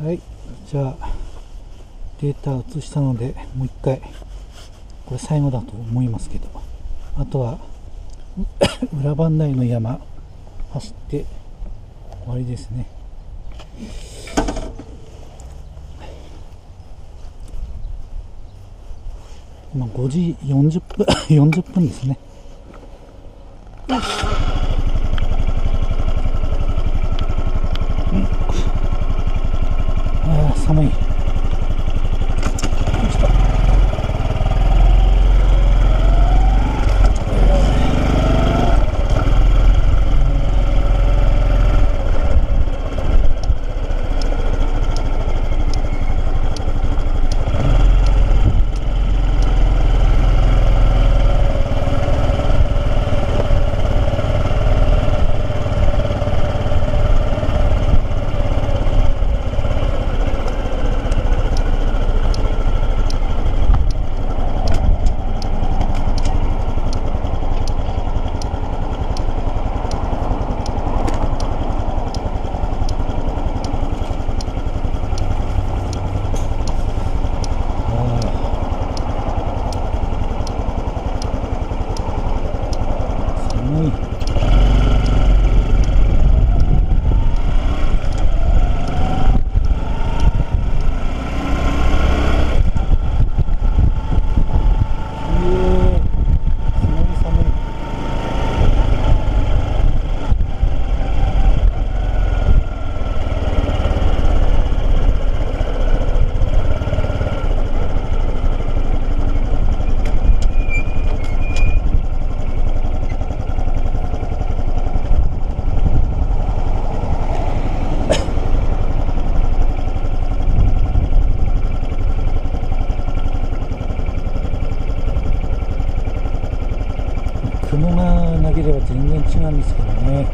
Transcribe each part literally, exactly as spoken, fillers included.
はい、じゃあデータ移したのでもう一回これ最後だと思いますけど、あとは裏磐梯の山走って終わりですね。今ごじよんじゅっぷんよんじゅっぷんですね。あー寒い。雲がなければ全然違うんですけどね。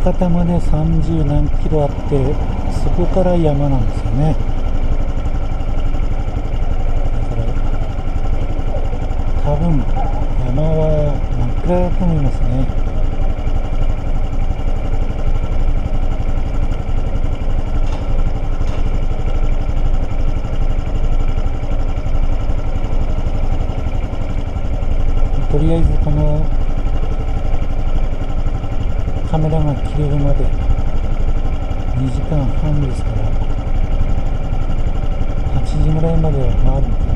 北方までさんじゅうなんキロあって、そこから山なんですよね。だから多分山は真っ暗だと思いますね。とりあえずこのカメラが切れるまでにじかんはんですから、はちじぐらいまでは回るのかな。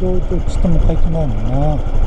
道とちっとも書いてないもんな。